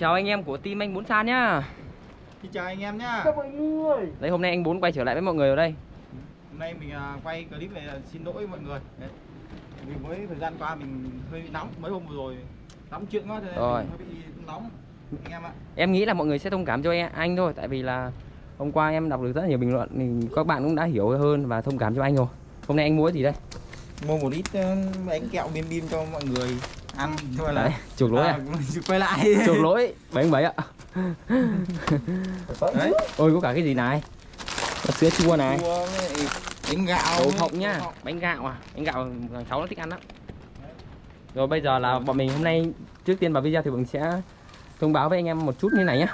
Chào anh em của team anh 4 San nhá. Xin chào anh em nhá. Chào mọi người. Đấy, hôm nay anh 4 quay trở lại với mọi người ở đây. Hôm nay mình quay clip này, xin lỗi mọi người. Đấy. Vì mới thời gian qua mình hơi bị nóng, mấy hôm vừa rồi nóng chuyện quá nên rồi. Mình hơi bị nóng anh em ạ. Em nghĩ là mọi người sẽ thông cảm cho anh thôi, tại vì là hôm qua em đọc được rất nhiều bình luận thì các bạn cũng đã hiểu hơn và thông cảm cho anh rồi. Hôm nay anh mua gì đây? Mua một ít bánh kẹo bim bim cho mọi người ăn thôi là chuộc lỗi à. Quay lại chuộc lỗi 77 ạ. Đấy. Ôi có cả cái gì này? Có sữa chua này. Chua này. Bánh gạo. Đậu phộng nhá. Bánh gạo à? Bánh gạo thằng cháu nó thích ăn lắm. Rồi bây giờ là bọn mình hôm nay trước tiên vào video thì mình sẽ thông báo với anh em một chút như này nhá.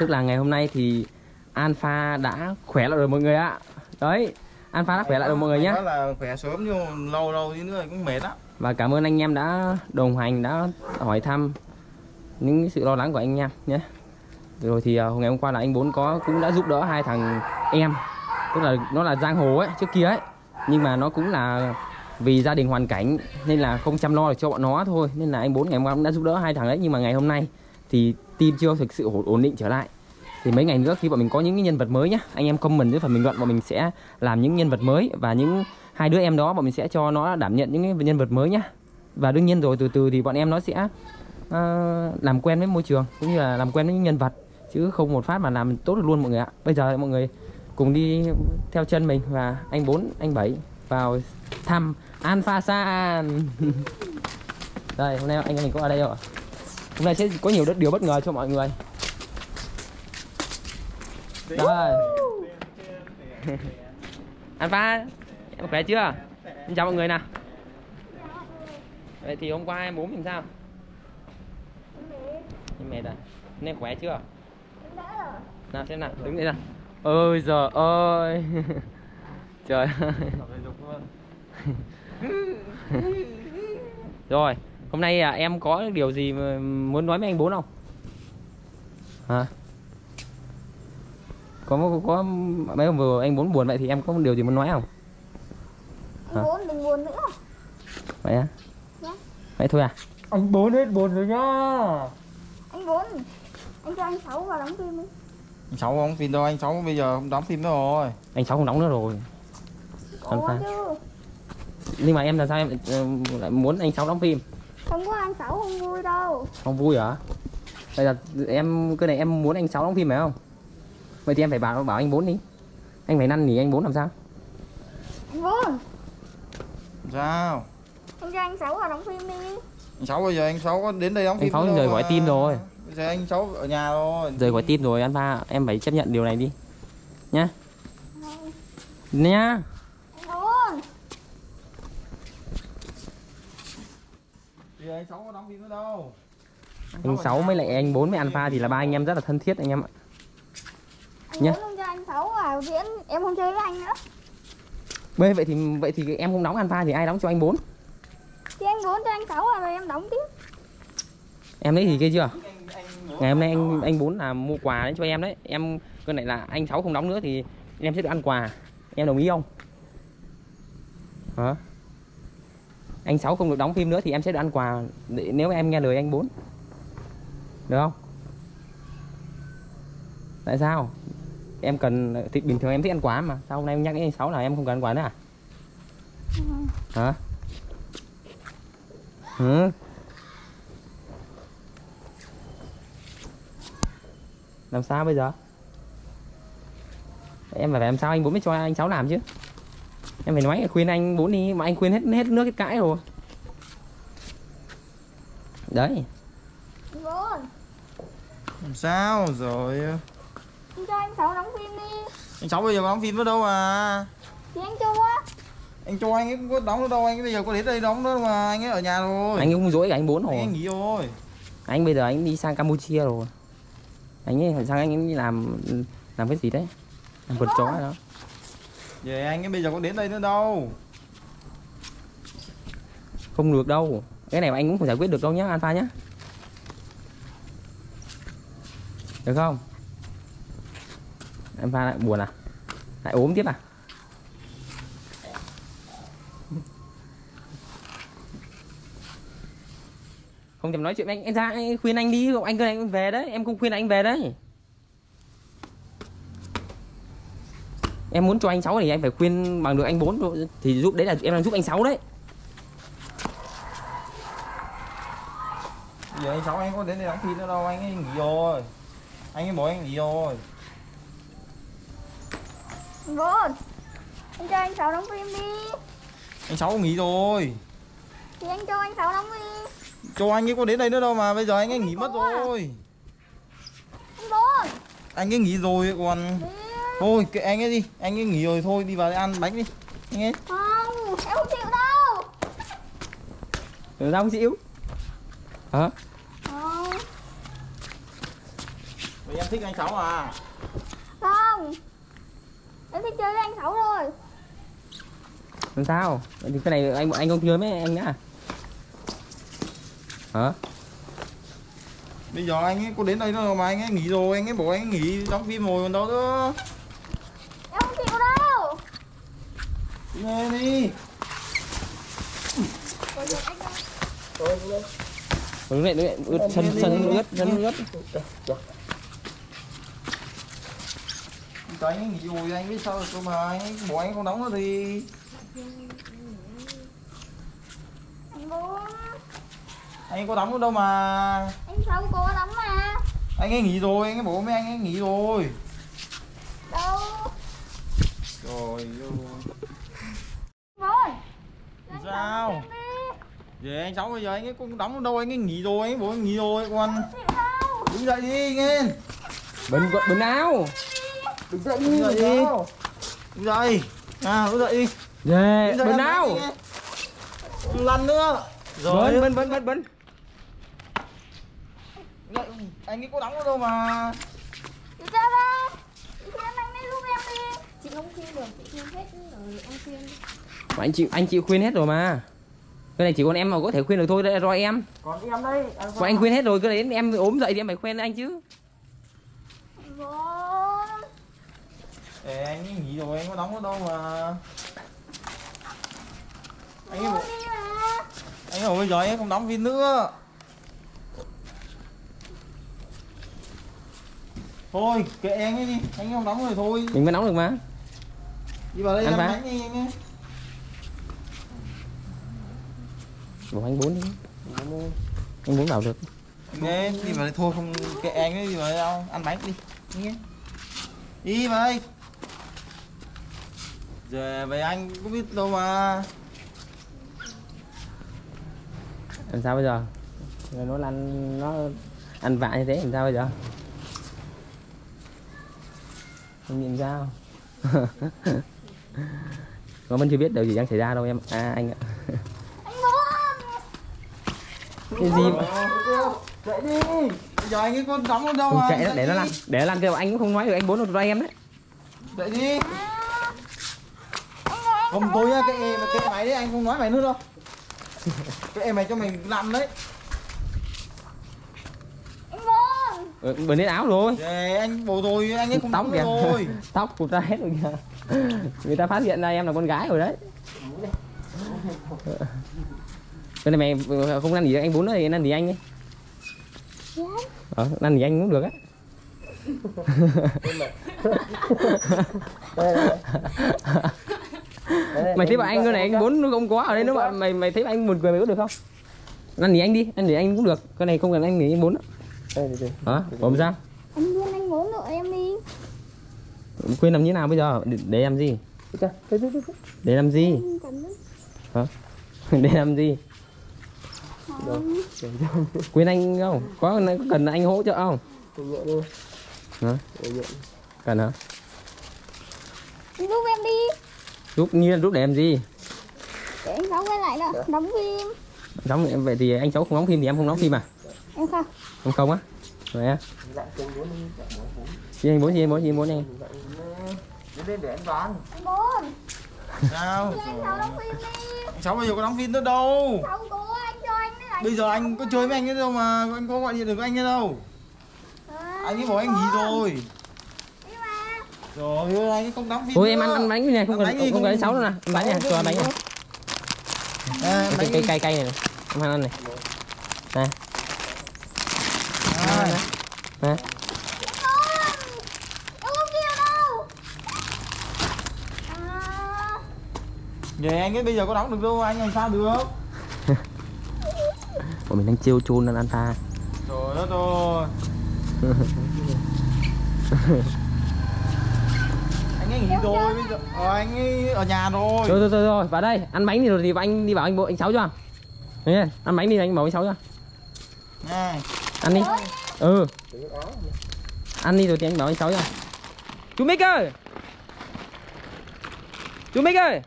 Tức là ngày hôm nay thì Alpha đã khỏe lại rồi mọi người ạ. Đấy. Alpha đã khỏe lại rồi mọi người nhé. Đó là khỏe sớm nhưng lâu lâu thì nữa cũng mệt á. Và cảm ơn anh em đã đồng hành, đã hỏi thăm những sự lo lắng của anh em nhé. Rồi thì ngày hôm qua là anh 4 cũng đã giúp đỡ hai thằng em. Tức là nó là giang hồ ấy, trước kia ấy. Nhưng mà nó cũng là vì gia đình hoàn cảnh nên là không chăm lo được cho bọn nó thôi. Nên là anh 4 ngày hôm qua cũng đã giúp đỡ hai thằng đấy. Nhưng mà ngày hôm nay thì team chưa thực sự ổn định trở lại. Thì mấy ngày nữa khi bọn mình có những cái nhân vật mới nhá, anh em comment dưới phần bình luận bọn mình sẽ làm những nhân vật mới. Và những hai đứa em đó bọn mình sẽ cho nó đảm nhận những cái nhân vật mới nhá. Và đương nhiên rồi từ từ thì bọn em nó sẽ làm quen với môi trường cũng như là làm quen với những nhân vật. Chứ không một phát mà làm tốt được luôn mọi người ạ. Bây giờ mọi người cùng đi theo chân mình và anh 4, anh 7 vào thăm Alpha San. Đây hôm nay anh em mình có ở đây rồi. Hôm nay sẽ có nhiều điều bất ngờ cho mọi người. Rồi. Alpha, em khỏe chưa? Xin chào mọi người nào. Vậy thì hôm qua em bố mình sao? Em mệt à? Nên khỏe chưa? Nào xem nào, đứng đây nào. Ôi giời ơi. Trời ơi. Rồi, hôm nay em có điều gì muốn nói với anh bố không? Hả? Có mấy hôm vừa anh 4 buồn vậy thì em có điều gì muốn nói không? Anh 4 đừng buồn nữa. Vậy á? Dạ. Vậy thôi à? Anh 4 hết buồn rồi nhá. Anh 4, anh cho anh 6 vào đóng phim đi. Anh 6 không đóng phim đâu, anh 6 bây giờ không đóng phim nữa rồi. Anh 6 không đóng nữa rồi. Có chứ. Nhưng mà em làm sao em lại muốn anh 6 đóng phim? Không có, anh 6 không vui đâu. Không vui hả? Bây giờ em, cái này em muốn anh 6 đóng phim phải không? Vậy thì em phải bảo anh 4 đi. Anh phải năn nỉ anh 4 làm sao? Anh 4 sao? Anh cho anh 6 vào đóng phim đi. Anh 6 bây giờ anh 6 có đến đây đóng phim. Anh 6 rời khỏi team rồi. Bây giờ anh 6 ở nhà rồi. Rời khỏi team rồi Alpha, em phải chấp nhận điều này đi. Nhá. Nhá. Anh 4. Bây giờ anh 6 có đóng phim nữa đâu. Anh 6 mới lại anh 4 với Alpha thì là ba anh em rất là thân thiết anh em ạ. Nhá. Không cho anh 6 vào diễn, em không chơi với anh nữa. Bê, vậy thì em không đóng Alpha thì ai đóng cho anh 4? Thì anh 4 cho anh 6 rồi em đóng tiếp. Em đấy thì kia chưa? Ngày hôm nay anh 4 là mua quà đấy cho em đấy. Em cái này là anh 6 không đóng nữa thì em sẽ được ăn quà. Em đồng ý không? Hả? Anh 6 không được đóng phim nữa thì em sẽ được ăn quà nếu em nghe lời anh 4. Được không? Tại sao? Em cần thì bình thường em thích ăn quá mà sao hôm nay em nhắc đến anh 6 là em không cần ăn quá nữa à? Hả? Ừ. Làm sao bây giờ? Em phải làm sao anh 4 mới cho anh 6 làm chứ. Em phải nói khuyên anh 4 đi mà anh khuyên hết nước hết cãi rồi. Đấy. Làm sao rồi? Anh cho anh 6 đóng phim đi. Anh 6 bây giờ đóng phim nữa đâu à? Thì anh cho quá. Anh cho anh ấy cũng có đóng nữa đâu, anh ấy bây giờ có đến đây đóng nữa mà anh ấy ở nhà rồi. Anh ấy cũng dỗi cả anh 4 rồi. Anh nghỉ rồi. Anh bây giờ anh đi sang Campuchia rồi. Anh ấy sang anh ấy làm cái gì đấy? Làm vượt chó hay đó. Vậy anh ấy bây giờ có đến đây nữa đâu. Không được đâu. Cái này mà anh cũng không giải quyết được đâu nhá Alpha nhá. Được không? Alpha lại buồn à? Lại ốm tiếp à? Hôm Không thèm nói chuyện anh ra, anh khuyên anh đi, anh về đấy. Em không khuyên anh về đấy. Em muốn cho anh 6 thì anh phải khuyên bằng được anh 4 thì giúp, đấy là em đang giúp anh 6 đấy. Giờ anh 6 em có đến đây đóng phim nữa đâu, anh ấy nghỉ rồi. Anh ấy bố anh nghỉ rồi. Vốn anh cho anh 6 đóng phim đi. Anh 6 nghỉ rồi. Thì anh cho anh 6 đóng đi. Cho anh ấy có đến đây nữa đâu mà bây giờ anh ấy nghỉ mất rồi. Anh bố. Anh ấy nghỉ rồi còn. Thôi kệ anh ấy đi, anh ấy nghỉ rồi thôi, đi vào ăn bánh đi anh ấy. Không, em không chịu đâu. Rồi sao không chịu? Hả? Không. Vậy em thích anh 6 à? Không, em thích chơi với anh 6 rồi. Làm sao? Cái này anh không chơi với anh nữa à? Hả? Bây giờ anh ấy có đến đây đâu mà anh ấy nghỉ rồi, anh ấy bảo anh ấy nghỉ đóng phim rồi còn đâu nữa. Lên đi. Đứng lại, ướt sân ướt. Cho anh ấy nghỉ rồi anh biết sao được cơ mà, anh ấy bố anh không đóng nữa thì. Anh bố. Anh có đóng nữa đâu mà. Anh sao không có đóng mà. Anh ấy nghỉ rồi, anh ấy bố mẹ anh ấy nghỉ rồi. Đâu. Trời ơi. Sao? Về anh 6 bây giờ anh ấy cũng đóng đâu, anh ấy nghỉ rồi, anh ấy bố anh nghỉ rồi con. Đứng dậy đi nghe. Bấn áo. Đứng dậy đi. Đứng dậy. À, đứng dậy đi. Về, bấn áo. Lần nữa. Rồi, bấn. Anh ấy có đóng đâu mà. Đi ra đây. Anh ấy giúp em đi. Chị không khuyên được, chị khuyên hết rồi, em khuyên đi. Anh chị khuyên hết rồi mà. Cái này chỉ còn em mà có thể khuyên được thôi, đây là do em. Còn em đây. Còn anh khuyên hết rồi, cái đấy em ốm dậy thì em phải khuyên anh chứ. Ê, anh ấy nghỉ rồi, anh có đóng ở đâu mà. Anh ấy bảo bây giờ anh không đóng phim nữa. Thôi, kệ anh ấy đi, anh ấy không đóng rồi thôi. Mình mới đóng được mà. Đi vào đây em đánh đi anh ấy. Bỏ anh 4 đi. Anh 4 vào được. Nghe, đi vào đây thôi, không kệ anh ấy, đi vào đây đâu, ăn bánh đi. Nghe. Đi vào đây. Giờ về anh cũng biết đâu mà. Làm sao bây giờ? Rồi nó ăn vạ như thế làm sao bây giờ? Không nhìn sao. Nó vẫn chưa biết điều gì đang xảy ra đâu em. À anh ạ. Cái gì mà chạy đi. Bây giờ anh ấy có đóng ở đâu mà. Chạy nó để đi. Nó lăn. Để nó lăn kêu anh cũng không nói được, anh 4 được em đấy. Chạy đi. Không tối á, cái mày đấy anh không nói mày nữa đâu. Cái em mày cho mình lăn đấy. Bên hết áo rồi. Để anh bồ rồi, anh ấy không tóc kìa. Rồi. Tóc của ta hết rồi kìa. Người ta phát hiện ra em là con gái rồi đấy. Cái này mày không ăn gì anh 4 nữa thì ăn gì anh đi. Ăn gì anh cũng được á. Mày thấy bọn anh cái này anh 4 nó không có ở đây nữa mà mày thấy anh buồn cười mày có được không? Ăn gì anh đi, ăn gì anh cũng được. Cái này không cần anh nghỉ anh 4 nữa. Hả? Còn sao? Anh khuyên anh 4 nữa em đi. Khuyên làm như nào bây giờ? Để làm gì? Để làm gì? Hả? Để làm gì? Khuyên anh không? Có cần anh hỗ trợ không? Hả? Cần hả? Giúp em đi. Giúp nhiên giúp để em gì? Để anh 6 quay lại nữa, đóng phim. Đóng vậy thì anh 6 không đóng phim thì em không đóng phim à? Em không. Không không á? Rồi á. Chị anh 4 chị anh 4 em. Để anh bán. Anh 4. Sao? Anh 6 bây giờ có đóng phim nữa đâu. Không có, anh cho anh lại. Bây giờ anh có chơi với anh ấy đâu mà anh có gọi điện được anh ấy đâu. À, anh ấy bảo anh nghỉ rồi. Rồi ơi, anh ấy không đóng phim. Thôi em ăn bánh này, không cần 6 đâu nè. Bánh này, cho bánh này. Cái cây này. Em ăn này. Nè. nè. Không, không kêu đâu. Về anh ấy bây giờ có đóng được đâu, anh làm sao được. Bọn mình đang chiêu chun lên anh ta. Trời đất ơi. Anh ấy nghỉ rồi bây giờ. Anh ấy ở nhà rồi. Rồi rồi, vào đây, ăn bánh thì rồi thì anh đi bảo anh bộ anh Sáu cho. Đấy, ăn bánh đi anh bảo anh Sáu cho. Này, ăn đi. Ừ. Ăn đi rồi thì anh bảo anh Sáu cho. Chú Mích ơi. Chú Mích ơi.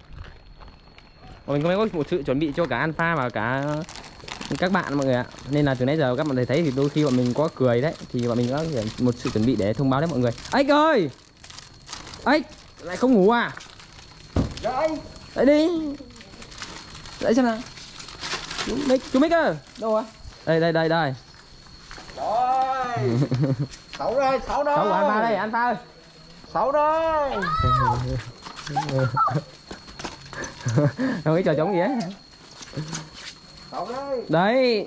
Mình có một sự chuẩn bị cho cả Alpha và cả các bạn mọi người ạ. Nên là từ nãy giờ các bạn thấy thì đôi khi bọn mình có cười đấy, thì bọn mình có một sự chuẩn bị để thông báo đấy mọi người. Ếch ơi. Ếch lại không ngủ à? Dạ anh. Lại đi. Lại xem nào. Chú Mích ơi. Đâu ạ? Đây đây đây đây. Rồi. Sáu đây, sáu đây. Sáu của Alpha đây, Alpha ơi. Sáu đây. Không cái trò trống gì ấy. Đấy.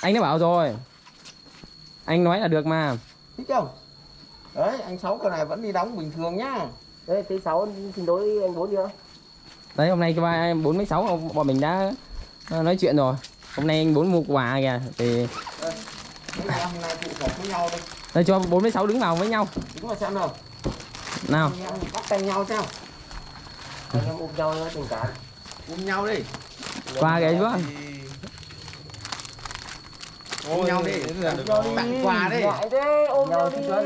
Anh đã bảo rồi. Anh nói là được mà. Thích không? Đấy, anh Sáu con này vẫn đi đóng bình thường nhá. Đấy, tí Sáu xin đối anh Bốn chưa? Đấy, hôm nay cho anh Bốn với Sáu bọn mình đã nói chuyện rồi. Hôm nay anh Bốn mua quà kìa thì hôm nay tụ họp với nhau đi. Đây cho Bốn với Sáu đứng vào với nhau. Đứng vào xem nào. Nào. Bắt tay nhau xem. Anh em ôm nhau tình cảm. Ôm nhau đi. Quà kìa chú ạ. Ôm nhau đi, là được tặng quà đi. Ôm nhau đi. Rồi.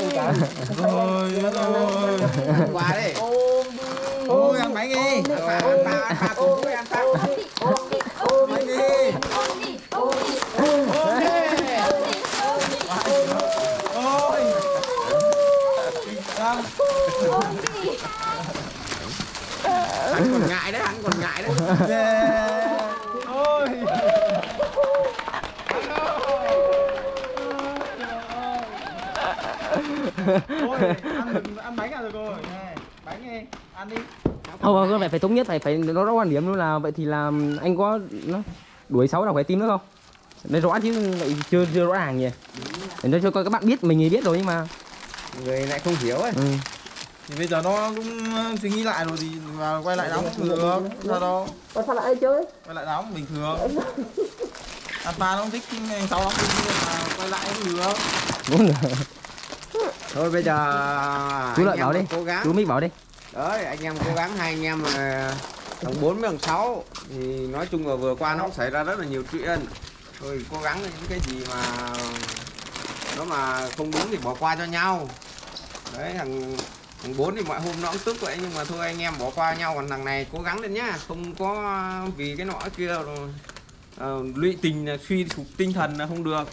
Quà đi. Ôm đi. Ôi ăn bánh đi. Ba cùng với ăn tặng. Ôm đi. Ôm đi. Ôm đi. Ôm đi. Ôi. Ôm đi. Anh còn ngại đấy, anh còn ngại đấy. Ôi. Ôi, ăn bánh à rồi cô. Bánh đi, ăn đi. Không, không phải thống nhất, phải nó rõ điểm luôn là vậy thì là anh có nó đuổi Sáu là phải tìm nữa không? Nó rõ chứ lại chưa rõ ràng nhỉ. Để nó cho coi các bạn biết, mình thì biết rồi nhưng mà người lại không hiểu ấy. Ừ. Thì bây giờ nó cũng suy nghĩ lại rồi thì mà quay lại đóng bình thường. Sao đâu? Sao lại chơi? Quay lại đóng bình thường. Alpha nó không thích anh Sáu đóng bình thường mà quay lại cũng được. Đúng rồi. Thôi bây giờ chú Lợi bảo đi, chú Mích bảo đi. Đấy, anh em cố gắng, hai anh em thằng 4 với thằng 6 thì nói chung là vừa qua nó cũng xảy ra rất là nhiều chuyện. Thôi cố gắng những cái gì mà nó mà không đúng thì bỏ qua cho nhau. Đấy, thằng 4 thì mọi hôm nó cũng tức vậy nhưng mà thôi anh em bỏ qua nhau, còn thằng này cố gắng lên nhá, không có vì cái nọ kia rồi lụy tình suy sụp tinh thần là không được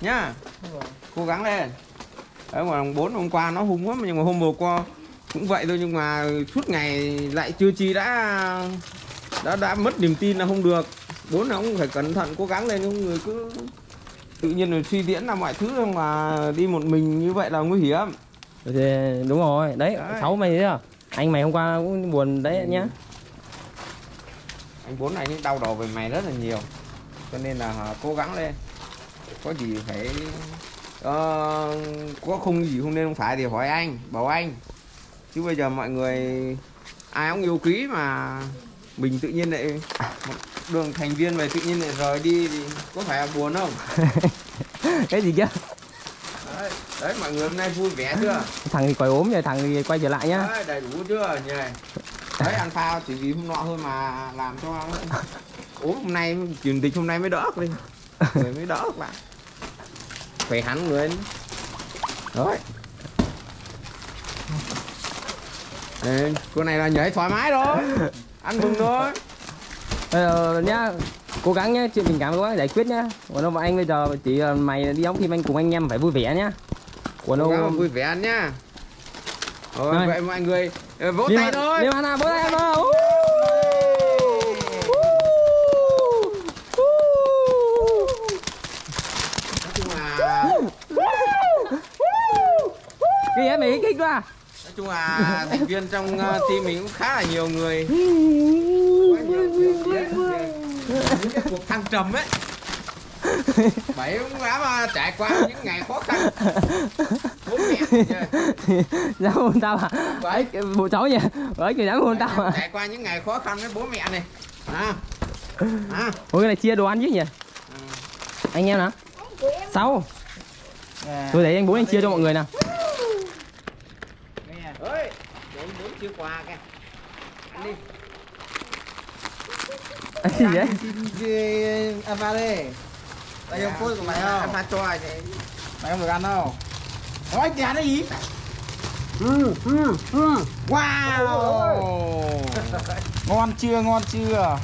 nhá. Cố gắng lên. Đấy, mà thằng 4 hôm qua nó hung quá nhưng mà hôm vừa qua cũng vậy thôi nhưng mà suốt ngày lại chưa chi đã mất niềm tin là không được. 4 nó cũng phải cẩn thận cố gắng lên, những người cứ tự nhiên rồi suy diễn là mọi thứ mà đi một mình như vậy là nguy hiểm. Thì đúng rồi đấy, đấy. Sáu mày thế à, anh mày hôm qua cũng buồn đấy. Ừ. Nhá, anh Bốn này đau đầu về mày rất là nhiều cho nên là cố gắng lên, có gì phải có không gì không nên không phải thì hỏi anh bảo anh, chứ bây giờ mọi người ai cũng yêu quý mà mình tự nhiên lại một đường thành viên về tự nhiên lại rời đi thì có phải là buồn không? Cái gì chứ. Đấy, mọi người hôm nay vui vẻ chưa? Thằng thì quay ốm rồi, thằng thì quay trở lại nhá. Đấy, đầy đủ chưa nhỉ? Đấy, ăn phao chỉ vì hôm nọ thôi mà làm cho ốm hôm nay, truyền dịch hôm nay mới đỡ đi. Người mới đỡ các bạn. Khỏe hẳn người. Đấy. Ê, cô này là nhảy thoải mái rồi. Ăn mừng thôi. Nhá. Cố gắng nhé, chuyện tình cảm cố gắng giải quyết nhé. Còn ông và anh bây giờ chỉ mày đi đóng phim, anh cùng anh em phải vui vẻ nhá. Còn ông vui vẻ nhá. Rồi vậy mọi người vỗ tay thôi. Nếu anh nào vỗ tay nào. Cái em mày kích quá. Nói chung là thành viên trong team mình cũng khá là nhiều người. Những cái cuộc thăng trầm ấy. Bậy cũng đã trải qua những ngày khó khăn. Bố mẹ dám hôn tao à? Bởi bộ cháu vậy, bởi kìa dám hôn tao à? Trải qua những ngày khó khăn với bố mẹ này. Ủa cái này chia đồ ăn chứ nhỉ? Anh em nè. Sáu. Tôi thấy anh bố anh chia cho mọi người nè. Ơi, bố chia quà kìa. Ăn đi. Ăn gì vậy? Ăn pha đi. Đây ông phôi của mày không? Ăn pha cho mày. Mày không được ăn đâu. Nói kìa nó gì? Wow. Ngon chưa, ngon chưa?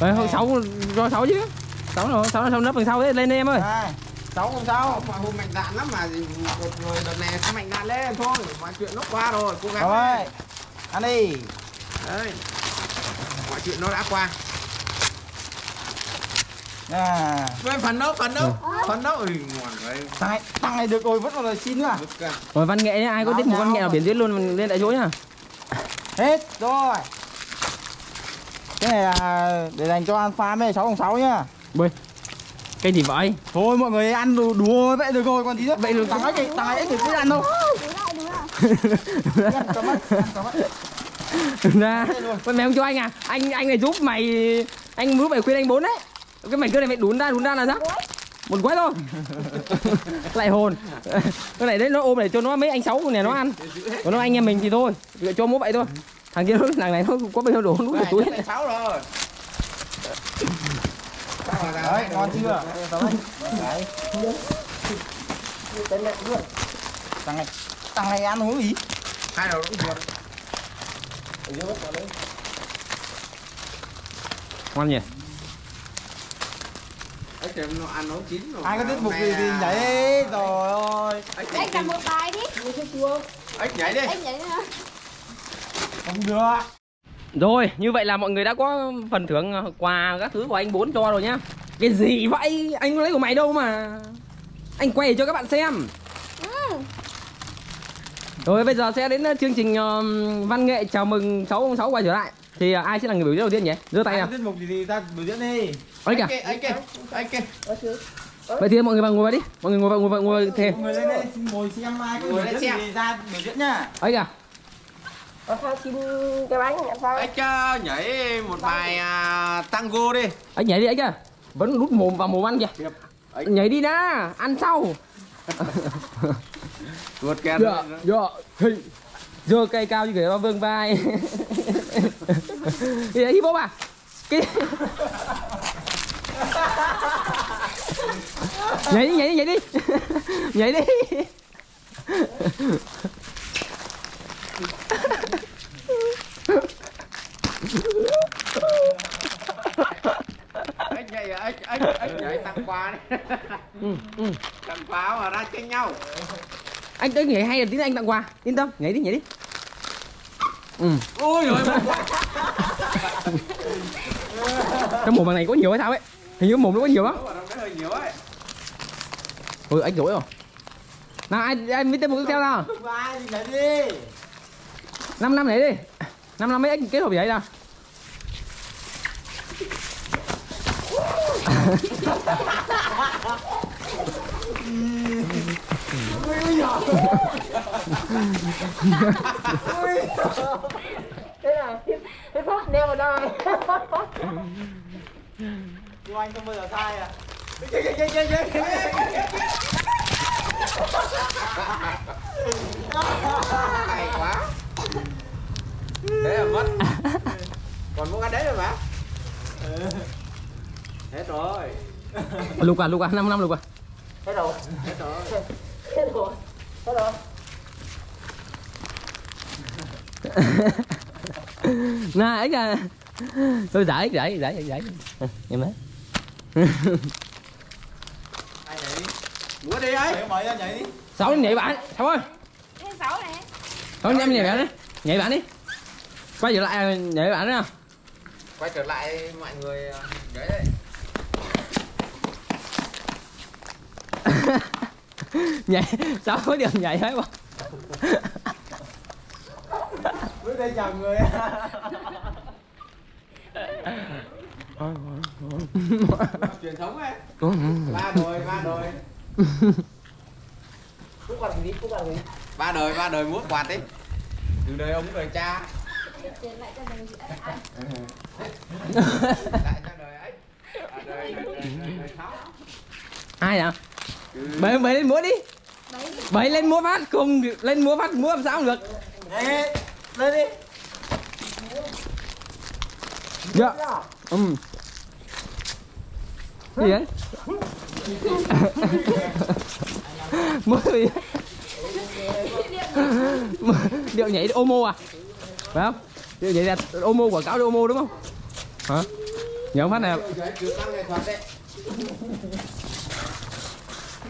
Rồi hôm 6 rồi 6 chứ. 6 rồi, 6 nó nấp đằng sau đấy, lên đi em ơi. Đây, 6 không sao. Mà hôm mạnh dạn lắm mà một người đợt này sẽ mạnh dạn lên thôi, mọi chuyện nó qua rồi, cố gắng thôi. Ăn đi. Đấy. Mọi chuyện nó đã qua. À. Về phần nấu. Ừ, ngon rồi. Tại tăng này được rồi, vẫn còn là xin nữa à. Rồi văn nghệ đấy, ai có thích một văn nghệ nào biển diễn luôn mình lên đại dối nhá. Hết rồi. Cái này là để dành cho Alpha với 606 nhá. Bơi. Cái gì vậy? Thôi mọi người ăn đồ đùa vậy được rồi, còn gì nữa. Vậy được tao nói cái tao ấy được cái ăn đâu. Ra. Con mày không cho anh à? Anh này giúp mày, anh giúp mày khuyên anh bốn đấy. Cái mảnh cơ này mày đún ra là sao? Một quái thôi. Lại hồn. Cái này đấy nó ôm để cho nó mấy anh sáu này nó ăn. Còn nó anh em mình thì thôi, cho mỗi vậy thôi. Thằng kia nó thằng này nó có bao nhiêu đồ nó túi hết. 6 rồi. Đấy, ngon chưa? Đấy. Thằng này ăn uống gì? Hai đầu cũng được. Ngon nhỉ? Nó ăn nó chín rồi. Ai có tiết mục gì thì nhảy rồi ơi. Anh cầm một bài đi. Anh nhảy đi. Anh nhảy nữa. Không được. Rồi, như vậy là mọi người đã có phần thưởng quà các thứ của anh bốn cho rồi nhá. Cái gì vậy? Anh lấy của mày đâu mà. Anh quay cho các bạn xem. Rồi bây giờ sẽ đến chương trình văn nghệ chào mừng 606 quay trở lại. Thì ai sẽ là người biểu diễn đầu tiên nhỉ? Giơ tay nào. Tiết mục gì thì ta biểu diễn đi. Ấy kìa. Ấy kìa. Vậy thì mọi người vào ngồi vào đi. Mọi người ngồi vào thề. Mọi người lên đây ngồi xem ai có biểu diễn gì ra biểu diễn nhá. Ấy kìa. Alpha xin cái bánh Alpha. Anh nhảy một bài tango đi. Anh nhảy đi anh kìa. Vẫn đút mồm vào mồm ăn kìa. Anh nhảy đi đã, ăn sau. Ruột kèn. Giờ cây cao như kiểu vương vai. Cái đấy hip hop à? Cái nhảy đi. Nhảy đi. Anh nhảy tặng quà đi. Tặng quà mà ra chơi nhau. Anh tới nhảy hay là tí anh tặng quà, yên tâm, nhảy đi. Ôi giời ơi. Trong mồm này có nhiều hay sao ấy? Hình như mồm nó có nhiều lắm. Ôi anh giỏi rồi. Nào anh biết tên một tiếp theo nào. Nhảy đi. 5 năm nhảy đi. 5 năm mấy anh kết hợp gì vậy nào? Thế nào? Thế phát neo vào đây. Cô anh không bao giờ sai à? Hay quá. Thế là mất. Còn muốn ăn đấy rồi mà. Hết rồi. Lục à, 5 năm lục à. Hết rồi. Này ấy kìa. Tôi giải. Em đấy. Ai nhảy? Múa đi ấy. Nhảy đi. 6 nhảy bạn. 6 ơi. 6 này. 6 em nhảy bạn đi. Quay trở lại nhảy bạn nữa. Quay trở lại mọi người nhảy đi. Nhảy sao có đường nhảy hết mà. Bước đây chào người. Truyền thống ấy. Ba đời. Ba đời múa quạt ấy. Từ đời ông đời cha. Lại cho đời ấy. Đời sáu. Ai vậy? Bày lên múa đi. Bày lên múa phát, cùng lên múa phát múa làm sao không được. Đấy, lên đi. Dạ. Gì đấy? Múa gì? Điệu nhảy Omo à? Phải không? Điệu nhảy là Omo, quảng cáo Omo đúng không? Hả? Nhớ không phát này. Cái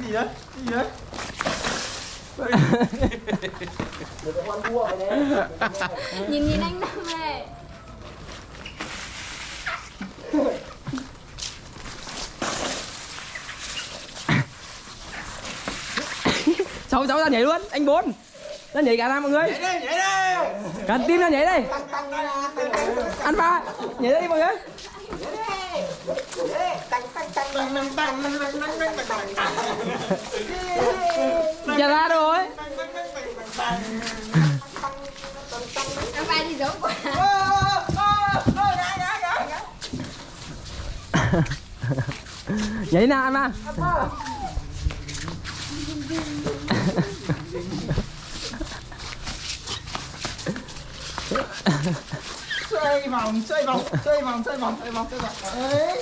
gì đấy? Cái gì đấy? Nhìn anh Nam này. Cháu ra nhảy luôn, anh bốn ra nhảy cả ra mọi người. Nhảy đi. Cả team ra nhảy đây. Ăn ba, nhảy ra đi mọi người. Giờ ra rồi. Ăn ba thì giống quá. Nhảy nào ăn ba. Xoay vòng. Đấy.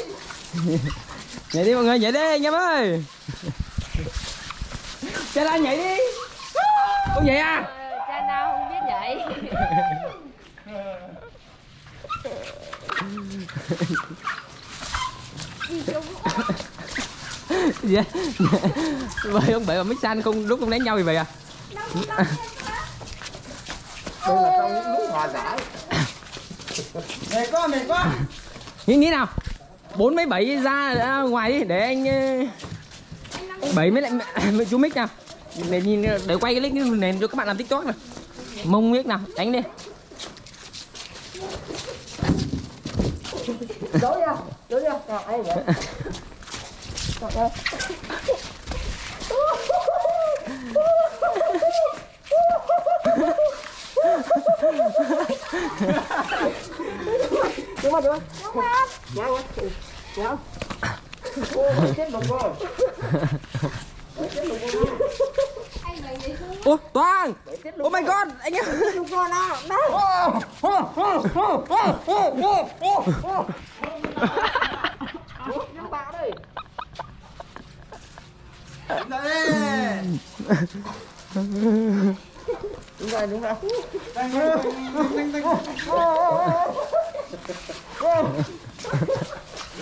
Nhảy đi mọi người, nhảy đi anh em ơi. Cha Lan nhảy đi. Không nhảy à? Cha nào không biết nhảy. Dạ. Vậy ông bậy mà mấy san không lúc không đánh nhau gì vậy à? Đây là trong những lúc hòa giải. Mệt quá. Nghĩ nào? 47 ra ngoài đi để anh 7 mới lại chú mic nào. Để nhìn để quay cái clip này cho các bạn làm TikTok này. Mông mic nào, đánh đi. Đối nha. Nào ai vậy? Ủa, Toàn! Oh my god, anh em! Đúng rồi.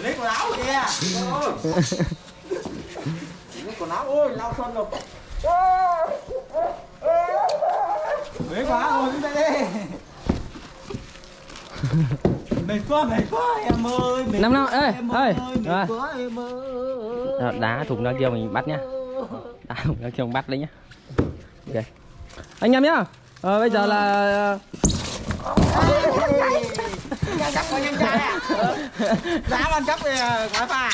Lấy quần áo kìa. Lấy quần áo, ôi, lau sơn rồi. Lấy quá rồi, chúng ta đi. Mệt quá em ơi. Năm ơi. Đá thùng ra kia mình bắt nhá. Đá thùng ra kia mình bắt đấy nhá. Ok. Anh em nhá. Bây giờ là giá con cắp thì quá pha.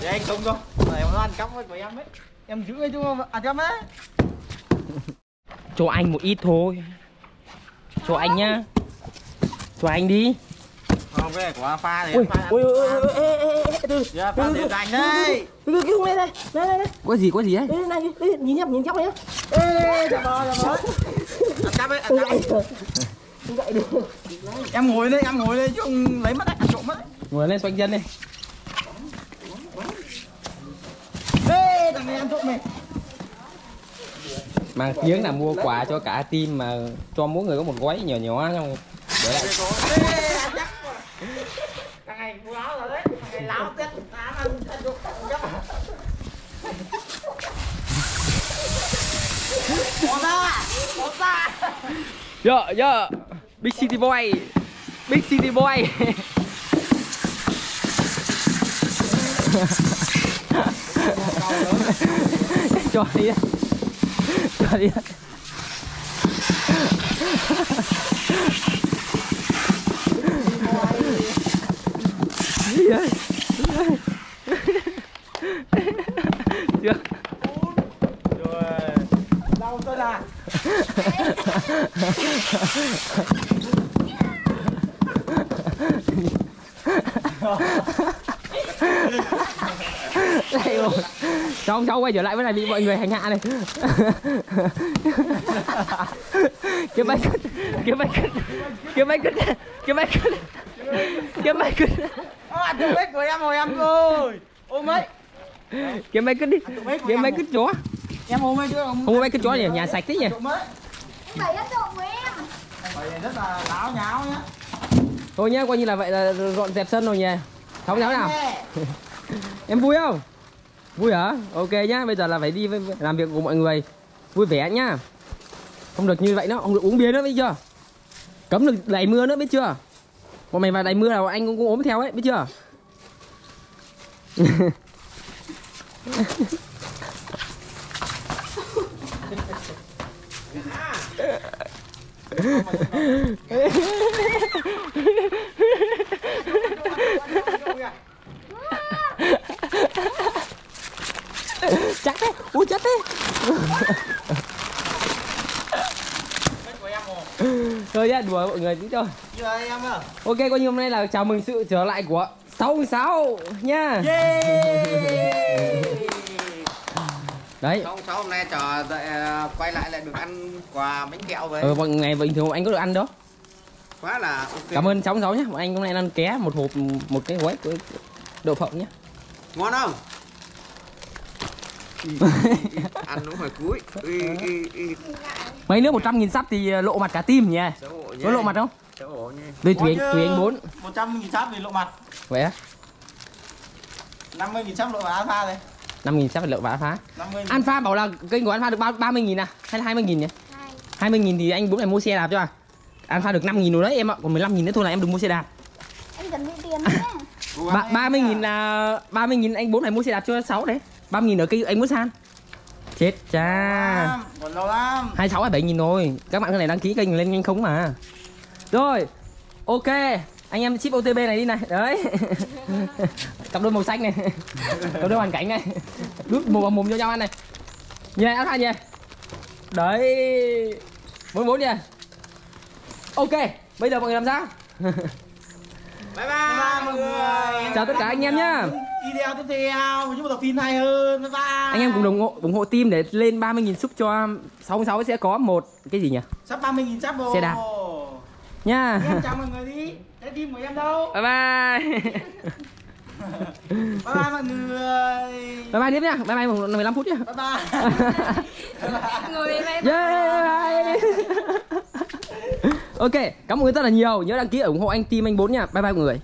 Để anh không không. Để nó ăn cắp của em ấy. Em giữ cái chú ăn cắp ấy. Cho anh một ít thôi. Cho anh nhá. Cho anh đi. Không cái này của pha thì pha tiền dành đây. Cứu lên đây. Đây. Có gì ấy? Này nhìn nhóc này. Ê, chà bò. Em ngồi đây chứ không lấy mất đấy, trộm mất. Ngồi lên xoay chân đi. Ê, thằng này ăn trộm mày. Mang tiếng là mua quà cho cả team mà cho mỗi người có một gói nhỏ không? Để lại. Thằng này mua áo rồi đấy, thằng này láo tết, ăn ăn trộm gấp. Bỏ ra. Dạ. Big City Boy. Cho đi. Đây rồi. Cháu quay trở lại với này bị mọi người hành hạ này. Kiếm máy cứt. À, tụi máy của em hồi em ơi. Ôm ấy. Kiếm máy cứt đi. Kiếm máy cứt chó. Em ôm ấy chứ không. Không máy cứt chó nhỉ, nhà sạch thế nhỉ. Bảy rất rộng của em. Rất là láo nháo nhá. Thôi nhá, coi như là vậy là dọn dẹp sân rồi nhỉ. Thống nháo nào. Em vui không? Vui hả? Ok nhá, bây giờ là phải đi làm việc cùng mọi người. Vui vẻ nhá. Không được như vậy nữa, không được uống bia nữa biết chưa? Cấm được đẩy mưa nữa biết chưa? Bọn mày vào đẩy mưa là anh cũng ốm theo ấy, biết chưa? Chắc thế, ui chết thế. Thôi nhá, đùa mọi người tí thôi. Ok, coi như hôm nay là chào mừng sự trở lại của 606 nha. Yeah. Đấy. 606 hôm nay trở quay lại lại được ăn quà bánh kẹo vậy. Mọi ngày bình thường anh có được ăn đó. Quá là ok. Cảm ơn 606 nhá. Anh hôm nay ăn ké một hộp một cái gói đậu phộng nhá. Ngon không? Ăn đúng hồi cuối. Mấy nước 100.000 sắp thì lộ mặt cả tim nhỉ? Có lộ mặt không? Đây tùy anh 4. 100.000 sắp thì lộ mặt. Vậy á? 50.000 sắp lộ vào Alpha đây. 5.000 sắp lộ vào Alpha. Alpha bảo là kênh của Alpha được 30.000 à? Hay là 20.000 nhỉ? 20.000 thì anh 4 này mua xe đạp cho à? Alpha được 5.000 rồi đấy em ạ, còn 15.000 nữa thôi là em đừng mua xe đạp. Em cần đi tiền đấy. 30.000 là 30.000 anh 4 này mua xe đạp cho 6 đấy. 30.000 ở cái anh muốn san. Chết cha. Còn lâu lắm. 26 27.000 rồi. Các bạn cái này đăng ký kênh lên nhanh không mà. Rồi. Ok, anh em ship OTP này đi này. Đấy. Cặp đôi màu xanh này. Cặp đôi hoàn cảnh này. Đút mồm vào mồm cho nhau ăn này. Nhè ăn hai nhè. Đấy. 44 nhè. Ok, bây giờ mọi người làm sao? Bye bye mọi người. Chào tất cả anh em nhá. Video tiếp theo những một tập phim hay hơn. Bye bye. Anh em cùng ủng hộ team để lên 30.000 sub cho 606 sẽ có một cái gì nhỉ? Sắp 30.000 sub rồi. Xe đạp. Nha. Em chào mọi người đi. Cái team của em đâu? Bye bye. Bye bye mọi người. Bye bye tiếp nhá. Bye bye 15 phút nhá. Bye bye. Người bye bye. Yeah, bye bye. Ok, cảm ơn mọi người rất là nhiều. Nhớ đăng ký ủng hộ anh team anh 4 nha. Bye bye mọi người.